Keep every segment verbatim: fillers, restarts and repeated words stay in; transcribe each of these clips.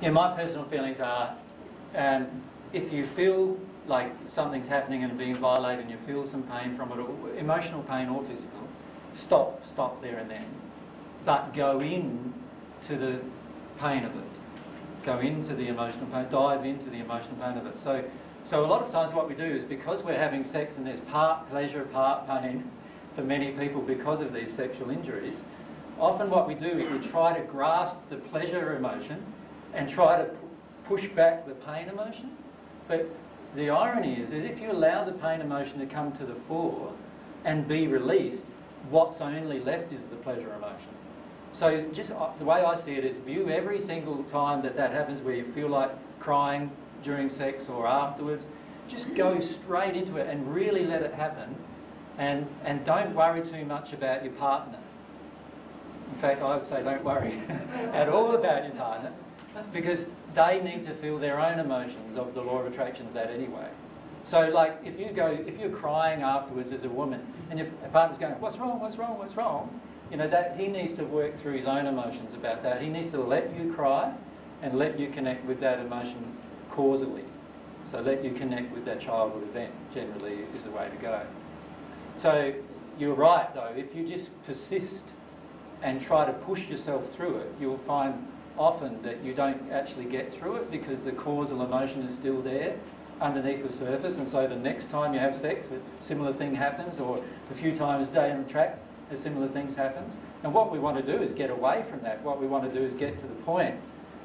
Yeah, my personal feelings are, um, if you feel like something's happening and being violated and you feel some pain from it, or emotional pain or physical, stop, stop there and then. But go in to the pain of it. Go into the emotional pain, dive into the emotional pain of it. So, so a lot of times what we do is, because we're having sex and there's part pleasure, part pain for many people because of these sexual injuries, often what we do is we try to grasp the pleasure emotion and try to push back the pain emotion. But the irony is that if you allow the pain emotion to come to the fore and be released, what's only left is the pleasure emotion. So just the way I see it is, view every single time that that happens where you feel like crying during sex or afterwards, just go straight into it and really let it happen, and, and don't worry too much about your partner. In fact, I would say don't worry at all about your partner, because they need to feel their own emotions of the law of attraction of that anyway. So like if you go, if you're crying afterwards as a woman and your partner's going, what's wrong, what's wrong, what's wrong? You know, that he needs to work through his own emotions about that. He needs to let you cry and let you connect with that emotion causally. So let you connect with that childhood event generally is the way to go. So you're right though, if you just persist and try to push yourself through it, you'll find often that you don't actually get through it because the causal emotion is still there underneath the surface, and so the next time you have sex a similar thing happens, or a few times down the track a similar things happens. And what we want to do is get away from that. What we want to do is get to the point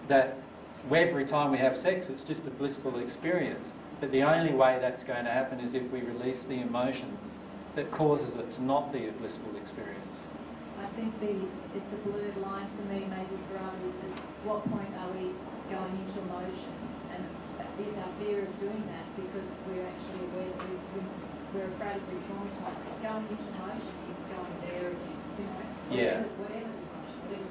that every time we have sex it's just a blissful experience. But the only way that's going to happen is if we release the emotion that causes it to not be a blissful experience. I think the, it's a blurred line for me, maybe for others. At what point are we going into emotion? And is our fear of doing that because we're actually aware that we, we, we're afraid of being traumatised? Like going into emotion is going there again, you know? Whatever, yeah. Whatever the emotion, whatever.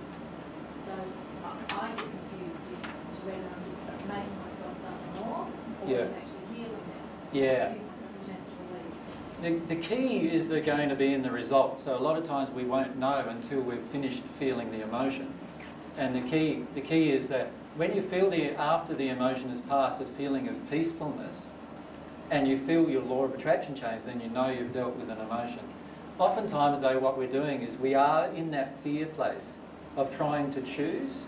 So I, I get confused as to whether I'm just making myself suffer more, or yeah. I'm actually healing now. Yeah. I'm giving myself a chance to release. The, the key is they're going to be in the result. So a lot of times we won't know until we've finished feeling the emotion. And the key, the key is that when you feel the, after the emotion has passed, a feeling of peacefulness, and you feel your law of attraction change, then you know you've dealt with an emotion. Oftentimes though, what we're doing is we are in that fear place of trying to choose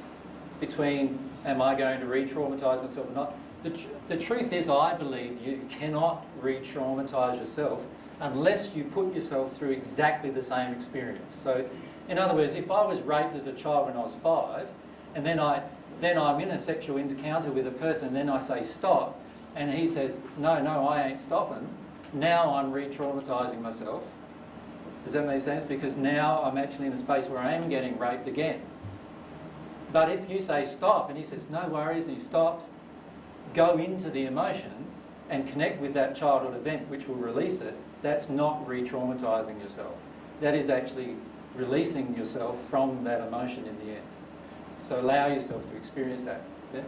between, am I going to re-traumatise myself or not? The, tr the truth is, I believe you cannot re-traumatise yourself unless you put yourself through exactly the same experience. So, in other words, if I was raped as a child when I was five, and then, I, then I'm in a sexual encounter with a person, and then I say stop, and he says, no, no, I ain't stopping, now I'm re-traumatising myself. Does that make sense? Because now I'm actually in a space where I am getting raped again. But if you say stop, and he says, no worries, and he stops, go into the emotion and connect with that childhood event which will release it, that's not re-traumatising yourself. That is actually releasing yourself from that emotion in the end. So allow yourself to experience that. Yes?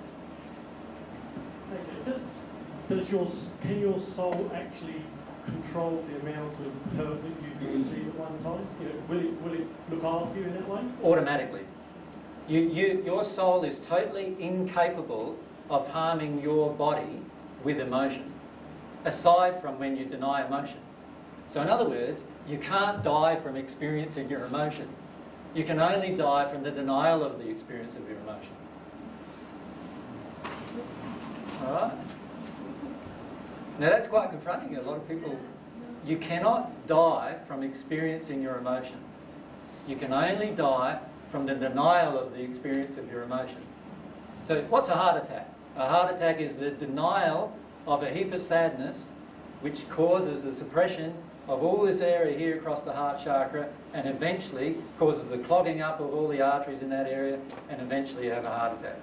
Does, does your, can your soul actually control the amount of hurt that you can receive at one time? You know, will it, will it look after you in that way? Automatically. You, you, your soul is totally incapable of harming your body with emotion, aside from when you deny emotion. So in other words, you can't die from experiencing your emotion. You can only die from the denial of the experience of your emotion. All right? Now that's quite confronting. A lot of people, you cannot die from experiencing your emotion. You can only die from the denial of the experience of your emotion. So what's a heart attack? A heart attack is the denial of a heap of sadness, which causes the suppression of all this area here across the heart chakra, and eventually causes the clogging up of all the arteries in that area, and eventually you have a heart attack.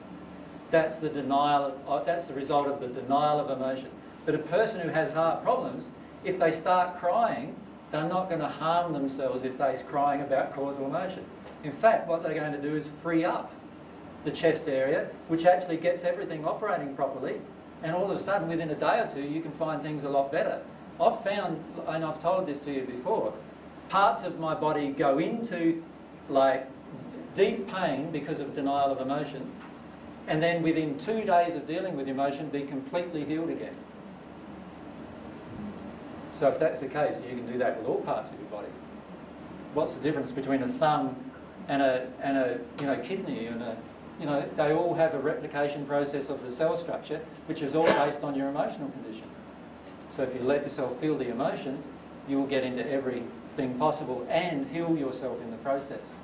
That's the denial, of, that's the result of the denial of emotion. But a person who has heart problems, if they start crying, they're not going to harm themselves if they're crying about causal emotion. In fact, what they're going to do is free up the chest area, which actually gets everything operating properly, and all of a sudden within a day or two you can find things a lot better. I've found, and I've told this to you before, parts of my body go into like deep pain because of denial of emotion, and then within two days of dealing with emotion, be completely healed again. So if that's the case, you can do that with all parts of your body. What's the difference between a thumb and a, and a you know, kidney? And a, you know, they all have a replication process of the cell structure, which is all based on your emotional condition. So if you let yourself feel the emotion, you will get into everything possible and heal yourself in the process.